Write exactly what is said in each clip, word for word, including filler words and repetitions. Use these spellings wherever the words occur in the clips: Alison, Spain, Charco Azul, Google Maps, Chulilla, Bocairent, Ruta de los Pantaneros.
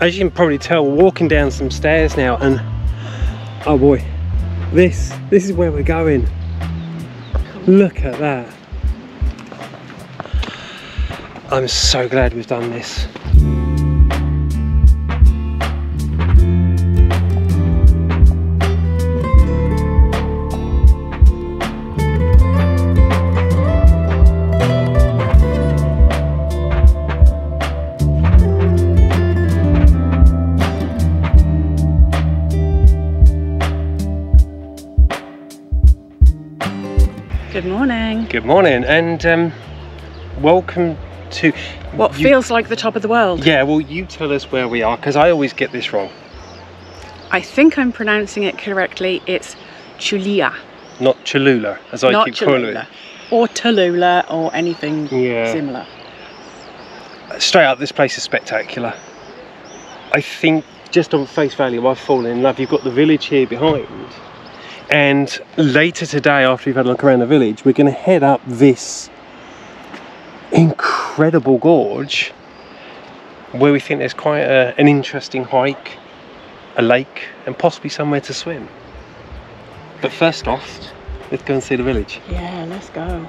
as you can probably tell, we're walking down some stairs now, and oh boy, this this is where we're going. Look at that. I'm so glad we've done this. Good morning. Good morning, and um, welcome to... What you, feels like the top of the world. Yeah, well, you tell us where we are, because I always get this wrong. I think I'm pronouncing it correctly. It's Chulilla. Not Cholula, as I Not keep calling it. Or Tallulah, or anything yeah. similar. Straight up, this place is spectacular. I think, just on face value, I've fallen in love. You've got the village here behind. And later today, after we've had a look around the village, we're going to head up this incredible gorge where we think there's quite a, an interesting hike, a lake, and possibly somewhere to swim. But first off, let's go and see the village. Yeah, let's go.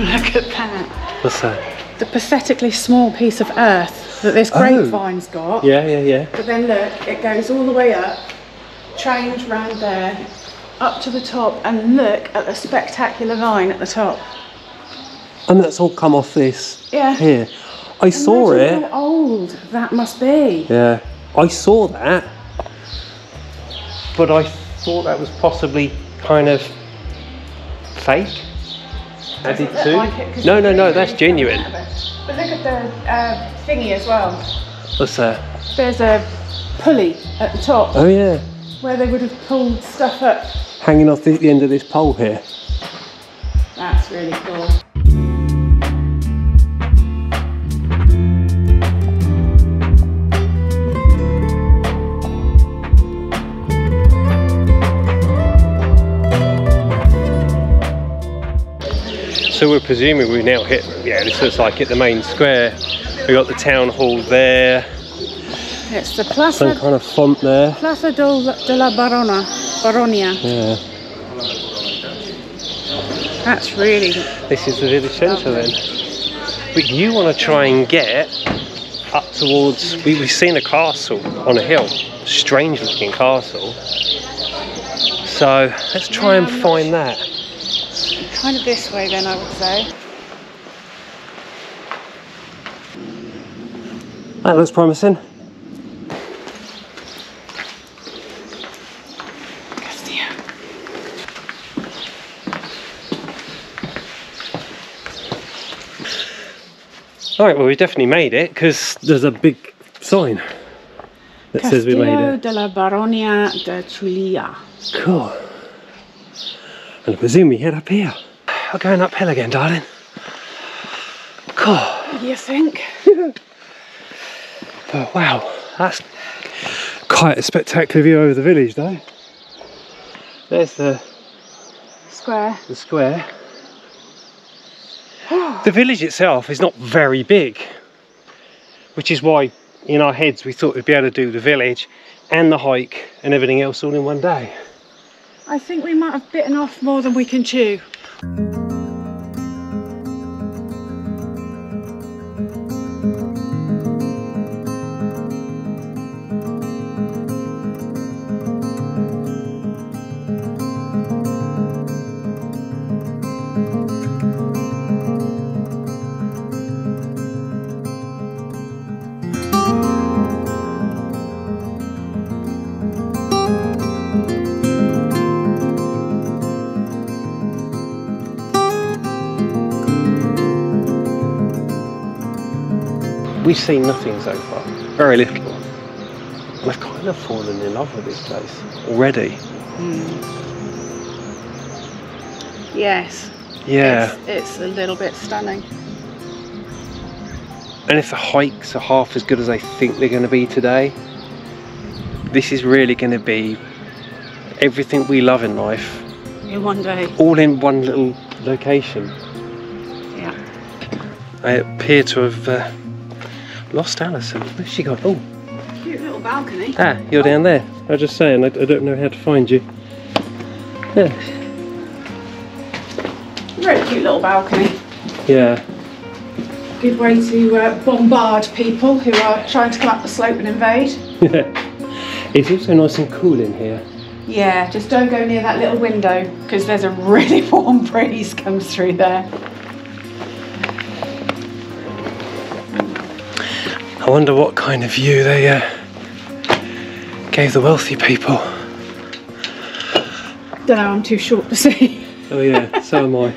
Look at that. What's that? The pathetically small piece of earth that this grapevine's oh. got. Yeah, yeah, yeah. But then look, it goes all the way up, trains round there, up to the top, and look at the spectacular vine at the top. And that's all come off this yeah. here. I Imagine saw it. How old that must be. Yeah, I saw that, but I thought that was possibly kind of fake. Added to? Like it, no, no, no, that's genuine. But look at the uh, thingy as well. What's that? There's a pulley at the top. Oh yeah. Where they would have pulled stuff up. Hanging off the, the end of this pole here. That's really cool. So we're presuming we've now hit, yeah, this looks like it, the main square. We've got the town hall there. It's the Plaza. Some kind of font there. Plaza de la Barona, Baronia. Yeah. That's really... This is the village centre then. But you want to try and get up towards... We, we've seen a castle on a hill. Strange looking castle. So let's try yeah, and find that. Kind of this way then, I would say. That looks promising. Castilla. All right, well, we definitely made it, because there's a big sign that Castillo says we made it. De la Baronia de Chulilla. Cool. And I presume we head up here. We're going uphill again, darling. Cool. What do you think? But wow, that's quite a spectacular view over the village, though. There's the square. The square. The village itself is not very big, which is why in our heads we thought we'd be able to do the village and the hike and everything else all in one day. I think we might have bitten off more than we can chew. We've seen nothing so far, very little. And I've kind of fallen in love with this place already. Mm. Yes, yeah, it's, it's a little bit stunning. And if the hikes are half as good as I think they're going to be today, this is really going to be everything we love in life in one day, all in one little location. Yeah. I appear to have uh, lost Alison. Where's she gone? Oh, cute little balcony. Ah, you're oh. down there. I was just saying, I, I don't know how to find you. Yeah. Really cute little balcony. Yeah. Good way to uh, bombard people who are trying to come up the slope and invade. Yeah. It's also nice and cool in here. Yeah, just don't go near that little window because there's a really warm breeze comes through there. I wonder what kind of view they uh, gave the wealthy people. Don't know, I'm too short to see. Oh yeah, so am I.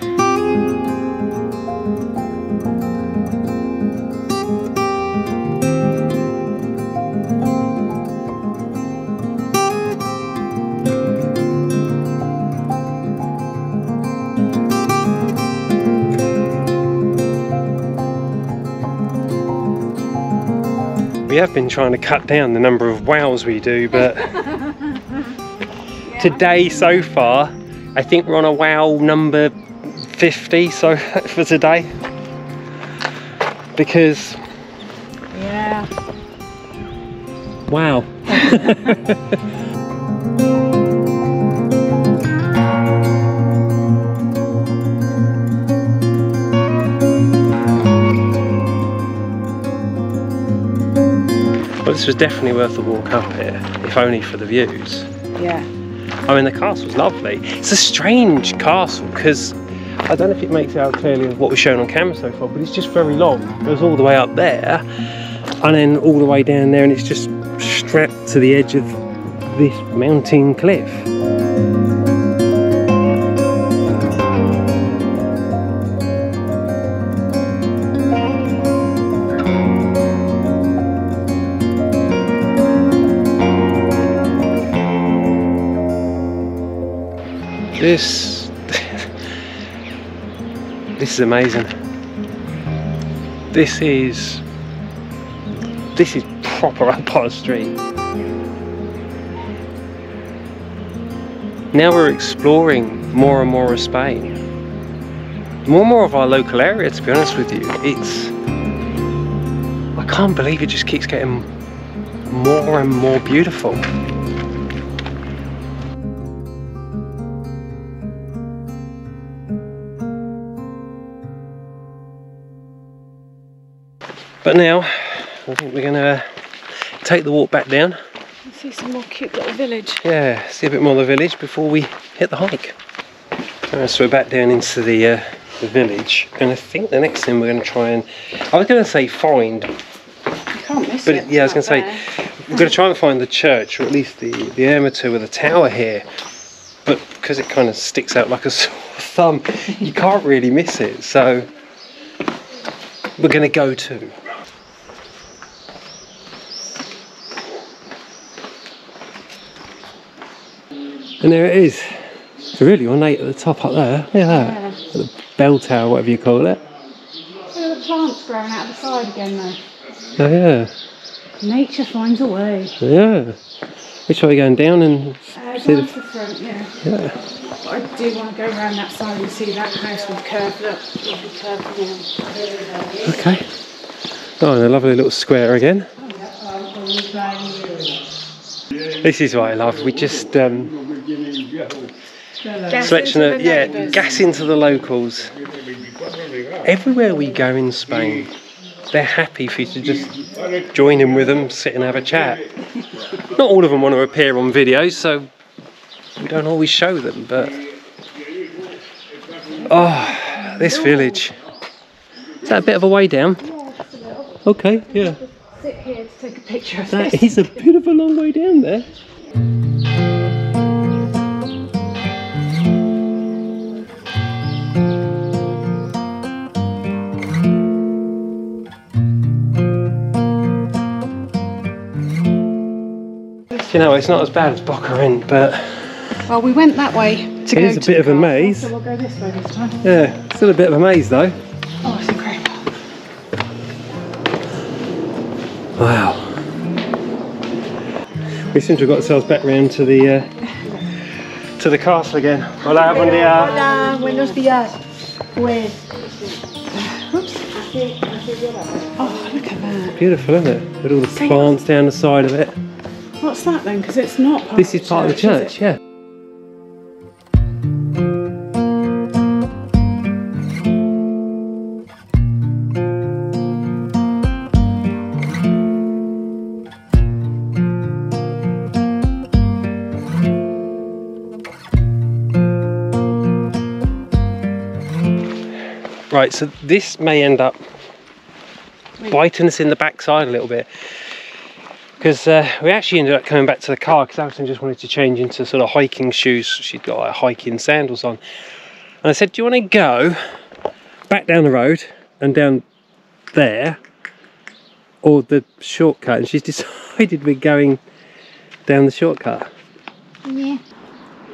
We have been trying to cut down the number of wows we do, but yeah. Today so far I think we're on a wow number fifty so for today, because yeah, wow. This was definitely worth the walk up here, if only for the views. Yeah. I mean, the castle's lovely. It's a strange castle, because I don't know if it makes out clearly of what was shown on camera so far, but it's just very long. It was all the way up there, and then all the way down there, and it's just strapped to the edge of this mountain cliff. This, this is amazing. This is, this is proper up our street. Now we're exploring more and more of Spain. More and more of our local area, to be honest with you. It's, I can't believe it just keeps getting more and more beautiful. But now, I think we're going to take the walk back down. And see some more cute little village. Yeah, see a bit more of the village before we hit the hike. Alright, so we're back down into the, uh, the village. And I think the next thing we're going to try and... I was going to say find. You can't miss but it. Yeah, I was going to say, we're going to try and find the church, or at least the, the ermiter with a tower here. But because it kind of sticks out like a sore thumb, you can't really miss it. So, we're going to go to... And there it is. It's really ornate at the top up there. Look at that. Yeah. The bell tower, whatever you call it. Look at the plants growing out of the side again though. Oh yeah. Nature finds a way. Yeah. Which way are we going, down and uh, see down the... the front, yeah. Yeah. But I do want to go around that side and see that house with curved up. With curved down. Okay. Oh, and a lovely little square again. This is what I love. We just... Um, Selection of, yeah, numbers. Gas into the locals. Everywhere we go in Spain, they're happy for you to just join in with them, sit and have a chat. Not all of them want to appear on videos, so we don't always show them, but... Oh, this village. Is that a bit of a way down? Okay, yeah. Sit here to take a picture of this. That is a bit of a long way down there. You know, it's not as bad as Bocairent, but... Well, we went that way to go to the castle, so we'll go this way this time. Yeah. Still a bit of a maze though. Oh, it's incredible. Wow. We seem to have got ourselves back round to the uh, to the castle again. Hola, buen día. Hola, buenos días. Pues. Oops. Oh, look at that. Beautiful, isn't it? With all the Same plants one. Down the side of it. What's that then? Because it's not part this of the church. This is part of the church, yeah. Right, so this may end up biting us in the backside a little bit, because uh, we actually ended up coming back to the car because Alison just wanted to change into sort of hiking shoes. She'd got like hiking sandals on, and I said, do you want to go back down the road and down there, or the shortcut? And she's decided we're going down the shortcut. Yeah,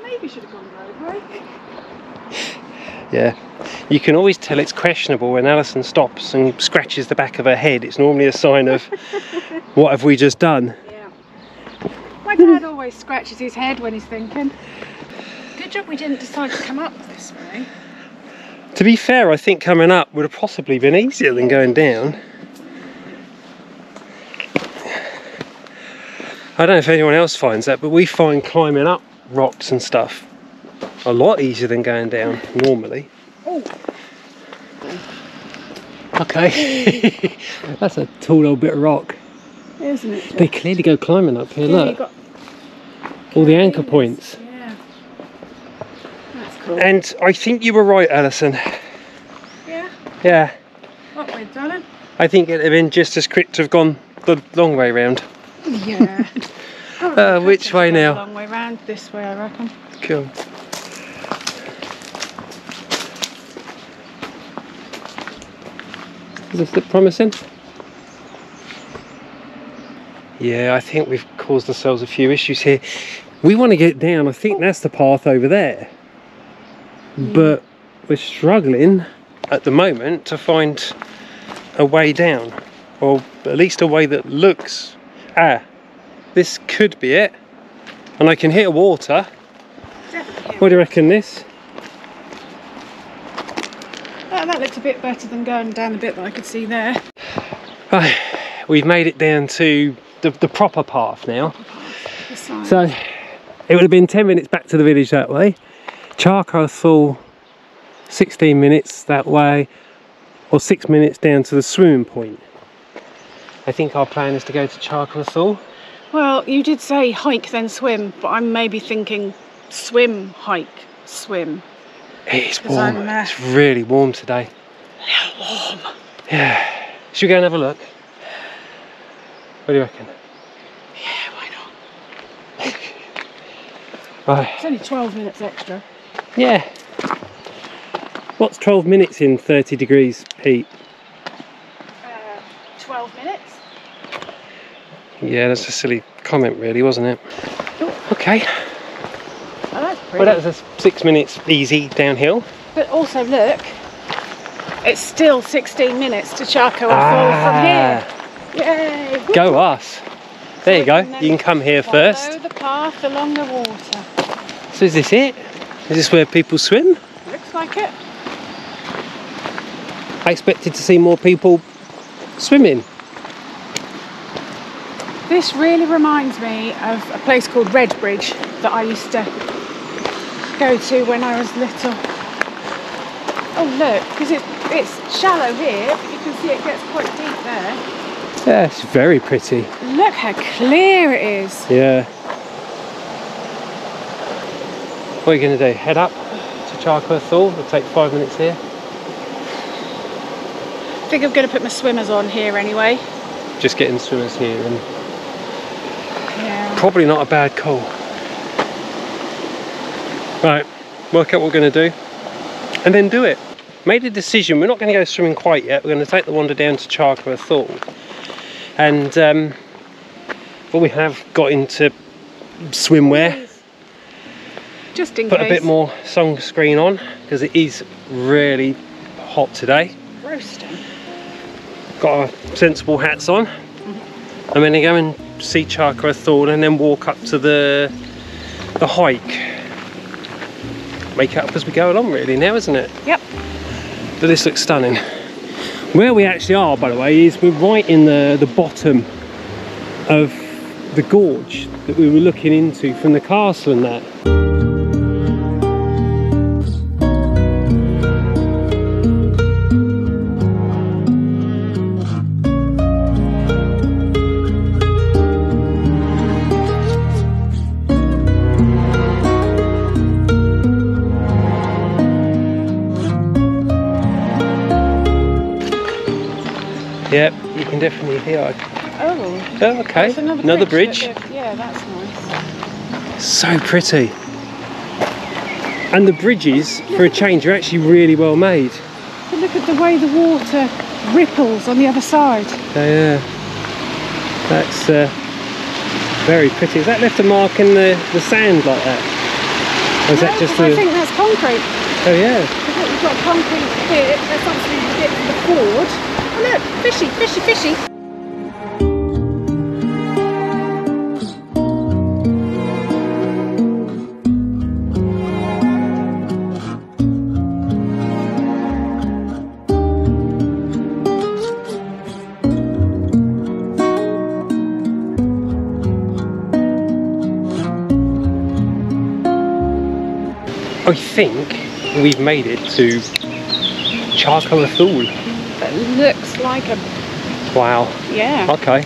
maybe should have gone the road, right? Yeah. You can always tell it's questionable when Alison stops and scratches the back of her head. It's normally a sign of, what have we just done? Yeah. My dad always scratches his head when he's thinking. Good job we didn't decide to come up this way. To be fair, I think coming up would have possibly been easier than going down. I don't know if anyone else finds that, but we find climbing up rocks and stuff a lot easier than going down normally. Oh. Okay, that's a tall old bit of rock. Isn't it? Jeff? They clearly go climbing up here, yeah, look. Got... All the anchor points. Yeah. That's cool. And I think you were right, Alison. Yeah? Yeah. What way, darling? I think it'd have been just as quick to have gone the long way round. Yeah. uh, which way now? Long way round, this way I reckon. Cool. Does it look promising? Yeah, I think we've caused ourselves a few issues here. We want to get down. I think that's the path over there. Mm. But we're struggling at the moment to find a way down. Or at least a way that looks... Ah, this could be it. And I can hear water. Definitely. What do you reckon this? That looks a bit better than going down the bit that I could see there. Right, we've made it down to the, the proper path now. Proper path, so it would have been ten minutes back to the village that way. Charco Azul, sixteen minutes that way, or six minutes down to the swimming point. I think our plan is to go to Charco Azul. Well, you did say hike then swim, but I'm maybe thinking swim, hike, swim. It's warm. Uh, it's really warm today. Warm. Yeah. Should we go and have a look? What do you reckon? Yeah, why not? Right. It's only twelve minutes extra. Yeah. What's twelve minutes in thirty degrees, Pete? Uh, twelve minutes? Yeah, that's a silly comment really, wasn't it? Oh. Okay. Well, that was a six minutes easy downhill. But also look, it's still sixteen minutes to Charco Azul ah. from here. Yay! Woo. Go us. There so you go. You can come here first. Follow the path along the water. So is this it? Is this where people swim? Looks like it. I expected to see more people swimming. This really reminds me of a place called Redbridge that I used to go to when I was little. Oh look, because it's, it's shallow here, but you can see it gets quite deep there. Yeah, it's very pretty. Look how clear it is. Yeah. What are you going to do? Head up to Charco Azul. It'll take five minutes here. I think I'm going to put my swimmers on here anyway. Just getting swimmers here, and yeah. Probably not a bad call. Right, work out what we're going to do and then do it. Made a decision, we're not going to go swimming quite yet, we're going to take the wander down to Charco Azul. And um, but we have got into swimwear. Just in Put case. Put a bit more sunscreen on because it is really hot today. Roasting. Got our sensible hats on. Mm-hmm. I'm going to go and see Charco Azul and then walk up to the the hike. Make it up as we go along really now, isn't it? Yep. But this looks stunning. Where we actually are, by the way, is we're right in the, the bottom of the gorge that we were looking into from the castle and that. Yep, you can definitely hear it. Oh, oh okay. That's another, another bridge. bridge. Yeah, that's nice. So pretty. And the bridges, yeah, for a change, are actually really well made. But look at the way the water ripples on the other side. Yeah, yeah. That's uh, very pretty. Has that left a mark in the, the sand like that? Or is no, that just I a... think that's concrete. Oh, yeah. Because we've got concrete here, that's obviously the dip of the ford. Look, fishy, fishy, fishy. I think we've made it to Charco Azul. Looks like a... Wow. Yeah. Okay.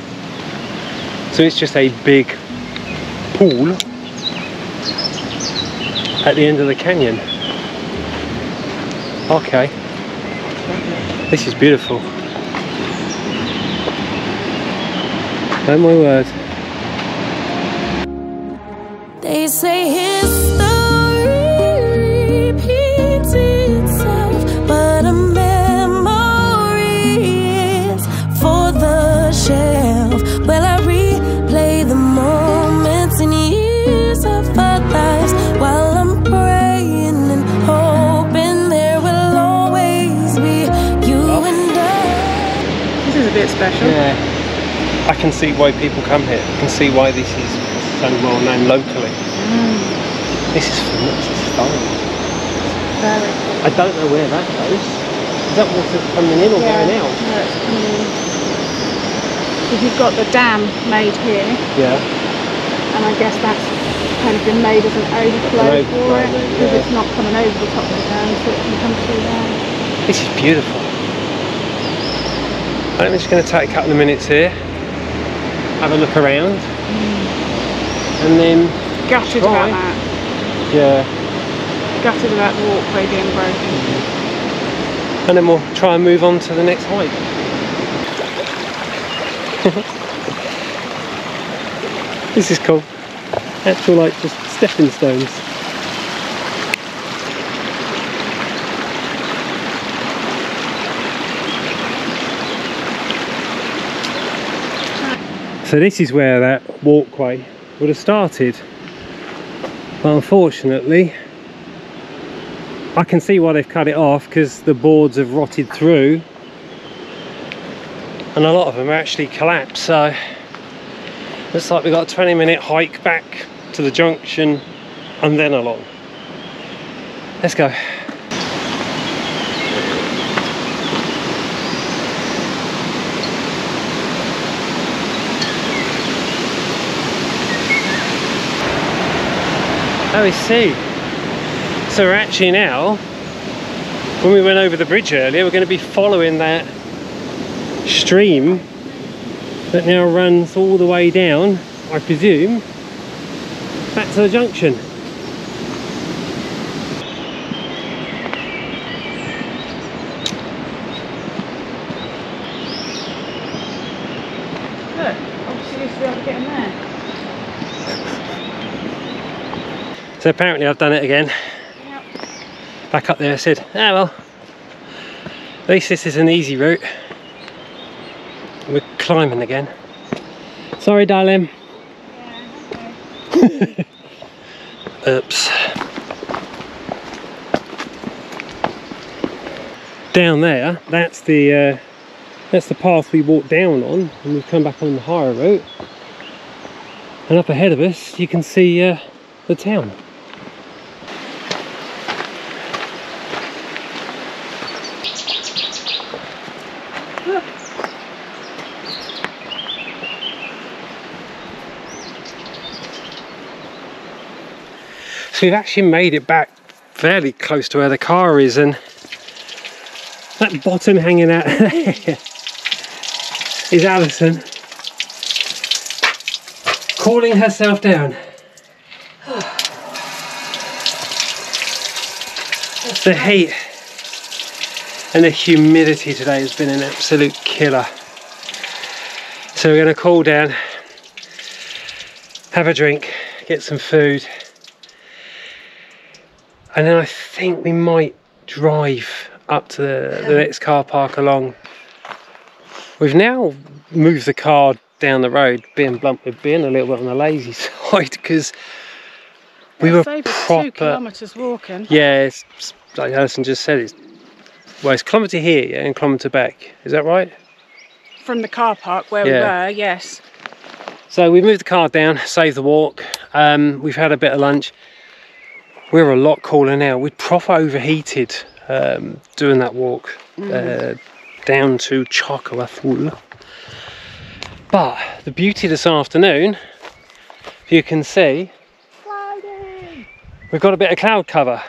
So it's just a big pool at the end of the canyon. Okay. This is beautiful. Oh my word. They say history repeats itself, but I'm special. Yeah, I can see why people come here. I can see why this is so well known locally. Mm. This is stunning. Very. I don't know where that goes. Is that water coming in or yeah, going out? No, it's coming in. Because you've got the dam made here. Yeah. And I guess that's kind of been made as an overflow an for it. Because yeah, it's not coming over the top of the dam, so it can come through there. This is beautiful. I'm just going to take a couple of minutes here, have a look around, mm, and then gutted try. about that. Yeah. Gutted about the walkway being broken. Mm-hmm. And then we'll try and move on to the next hike. This is cool. Actual like just stepping stones. So this is where that walkway would have started, but unfortunately I can see why they've cut it off, because the boards have rotted through and a lot of them are actually collapsed. So looks like we've got a twenty minute hike back to the junction and then along. Let's go. Oh, we see. So we're actually now, when we went over the bridge earlier, we're going to be following that stream that now runs all the way down, I presume, back to the junction. Look, obviously you should be able to get in there. So apparently I've done it again. Yep. Back up there I said, ah well, at least this is an easy route. We're climbing again. Sorry darling. Yeah, okay. Oops. down there, that's the uh, that's the path we walked down on, and we've come back on the higher route. And up ahead of us, you can see uh, the town. So we've actually made it back fairly close to where the car is, and that bottom hanging out there is Alison calling herself down. The heat and the humidity today has been an absolute killer. So we're going to cool down, have a drink, get some food, and then I think we might drive up to the, the next car park along. We've now moved the car down the road, being blunt with being a little bit on the lazy side, because we were proper... two kilometres walking. Yeah, it's, it's, like Alison just said, it's, well, it's a kilometre here, yeah, and a kilometre back. Is that right? From the car park where yeah. we were, yes. So we moved the car down, saved the walk. Um, we've had a bit of lunch. We're a lot cooler now. We're proper overheated um, doing that walk mm. uh, down to Charco Azul. But the beauty this afternoon, if you can see, Friday. We've got a bit of cloud cover,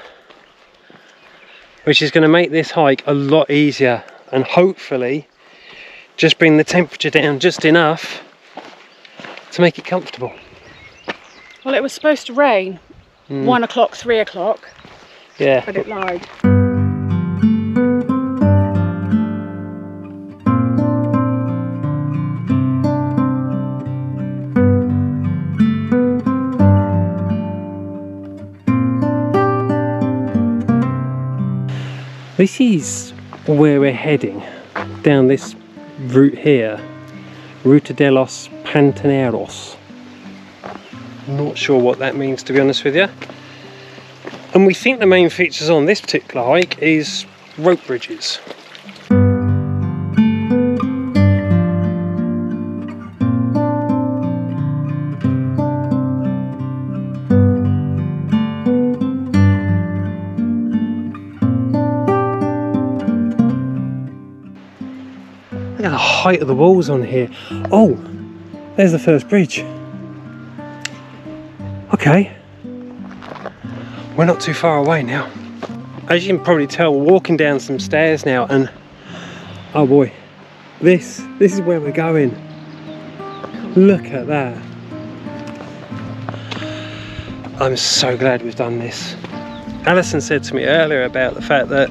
which is going to make this hike a lot easier and hopefully just bring the temperature down just enough to make it comfortable. Well, it was supposed to rain. Mm. One o'clock, three o'clock. Yeah. But it lied. This is where we're heading, down this route here, Ruta de los Pantaneros. Not sure what that means, to be honest with you. And we think the main features on this particular hike is rope bridges. Look at the height of the walls on here. Oh, there's the first bridge. Okay, we're not too far away now. As you can probably tell, we're walking down some stairs now, and oh boy, this this is where we're going. Look at that. I'm so glad we've done this. Alison said to me earlier about the fact that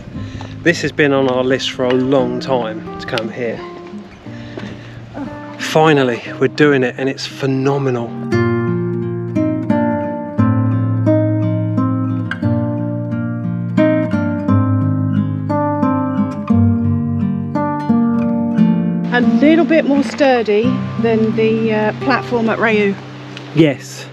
this has been on our list for a long time to come here. Finally, we're doing it, and it's phenomenal. A little bit more sturdy than the uh, platform at Rayou. Yes.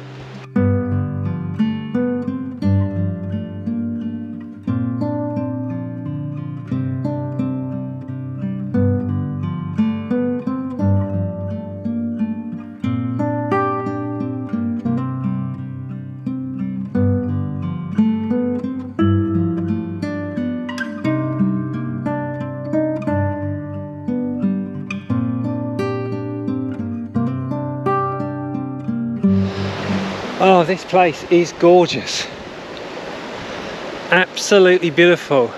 Oh, this place is gorgeous. Absolutely beautiful.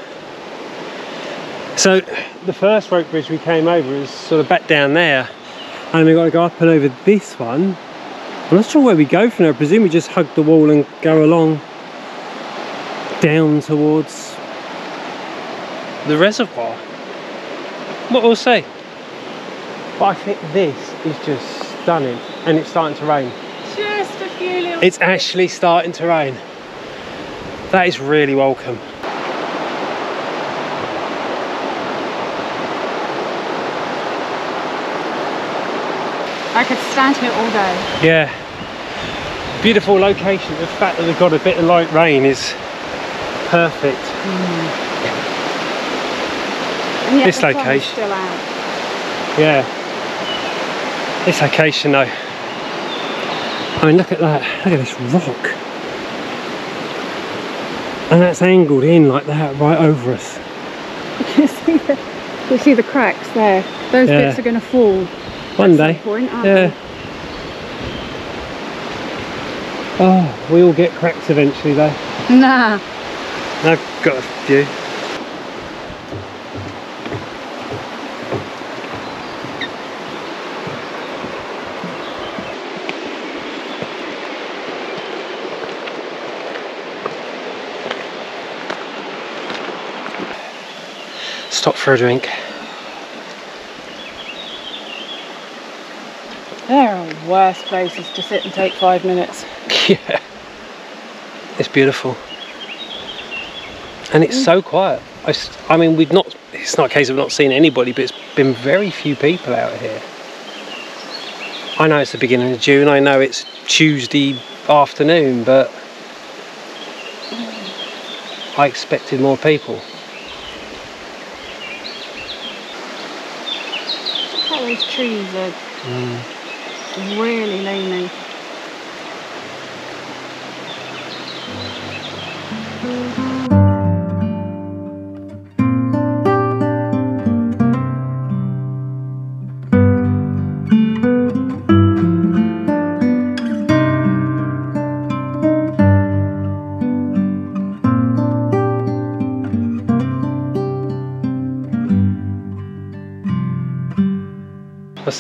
So the first rope bridge we came over is sort of back down there, and we've got to go up and over this one. I'm not sure where we go from there. I presume we just hug the wall and go along down towards the reservoir. What we'll see. But I think this is just stunning, and it's starting to rain. Just a few little it's actually starting to rain. That is really welcome. I could stand here all day. Yeah. Beautiful location. The fact that we've got a bit of light rain is perfect. Mm. Yeah, this location. Still out. Yeah. This location though. I mean, look at that. Look at this rock. And that's angled in like that, right over us. You see the, you see the cracks there. Those yeah. bits are going to fall. One day. Point, yeah. They? Oh, we all get cracks eventually though. Nah. I've got a few. Stop for a drink. There are worse places to sit and take five minutes. Yeah, it's beautiful, and it's mm. so quiet. I, I mean, we've not. It's not a case of not seeing anybody, but it's been very few people out here. I know it's the beginning of June. I know it's Tuesday afternoon, but mm. I expected more people. Look at those trees are mm. really leaning.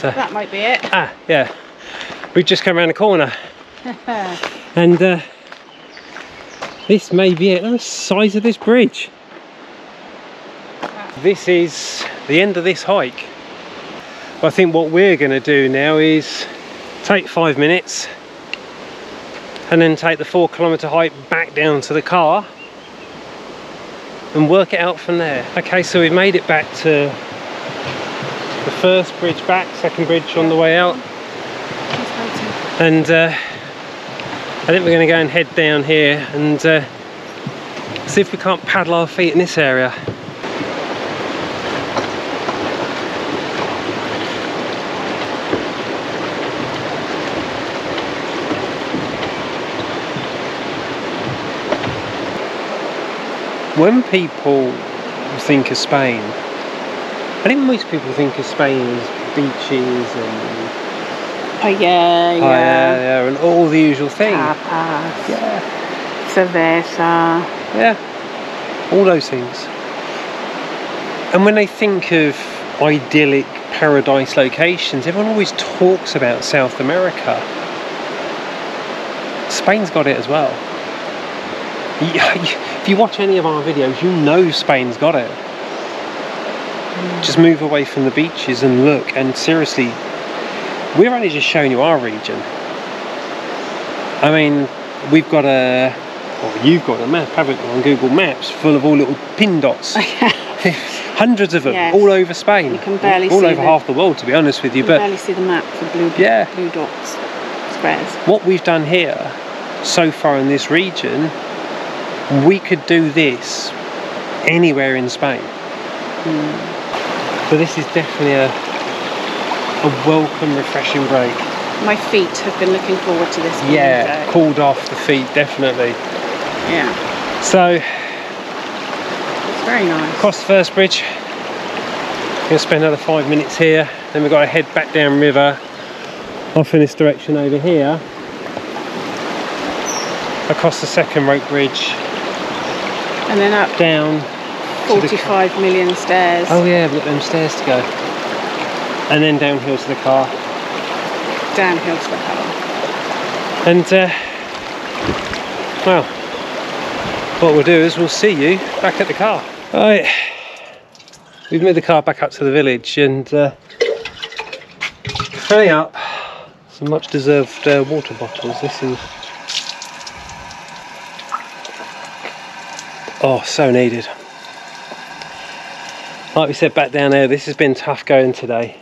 That? that might be it. Ah, yeah. We've just come around the corner. And uh, this may be it. Look at the size of this bridge. Ah. This is the end of this hike. I think what we're going to do now is take five minutes and then take the four kilometre hike back down to the car and work it out from there. Okay, so we've made it back to the first bridge back, second bridge on the way out, and uh, I think we're going to go and head down here and uh, see if we can't paddle our feet in this area. When people think of Spain, I think most people think of Spain as beaches and oh yeah, yeah, yeah, and all the usual things. Tapas, yeah, cerveza, yeah, all those things. And when they think of idyllic paradise locations, everyone always talks about South America. Spain's got it as well. If you watch any of our videos, you know Spain's got it. Just move away from the beaches and look, and seriously, we're only just showing you our region. I mean, we've got a, well, you've got a map, haven't you, on Google Maps, full of all little pin dots. Hundreds of them, yes. all over Spain. You can barely all see over the, half the world, to be honest with you. You can but barely see the map for blue, yeah. blue dots, squares. What we've done here, so far in this region, we could do this anywhere in Spain. Mm. So this is definitely a, a welcome, refreshing break. My feet have been looking forward to this. Yeah, cooled off the feet, definitely. Yeah. So it's very nice. Across the first bridge, we're gonna spend another five minutes here. Then we've got to head back down river, off in this direction over here, across the second rope bridge, and then up down. forty-five million stairs. Oh yeah, we've got them stairs to go. And then downhill to the car. Downhill to the car. And, uh, well, what we'll do is we'll see you back at the car. Alright, we've moved the car back up to the village and uh, filling up some much deserved uh, water bottles. This is... Oh, so needed. Like we said back down there, this has been tough going today.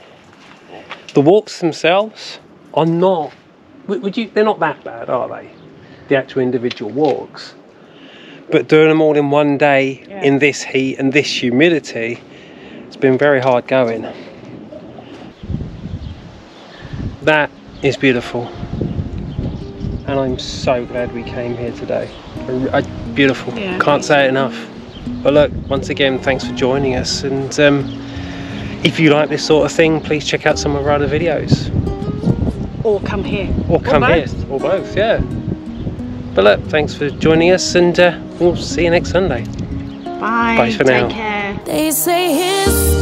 The walks themselves are not, would you, they're not that bad, are they? The actual individual walks. But doing them all in one day, yeah. in this heat and this humidity, It's been very hard going. That is beautiful, and I'm so glad we came here today. A, a beautiful, yeah, can't say it enough. But look, once again, thanks for joining us, and um, if you like this sort of thing, please check out some of our other videos. Or come here. Or come or here. Or both, yeah. But look, thanks for joining us, and uh, we'll see you next Sunday. Bye. Bye for now. Take care. They say his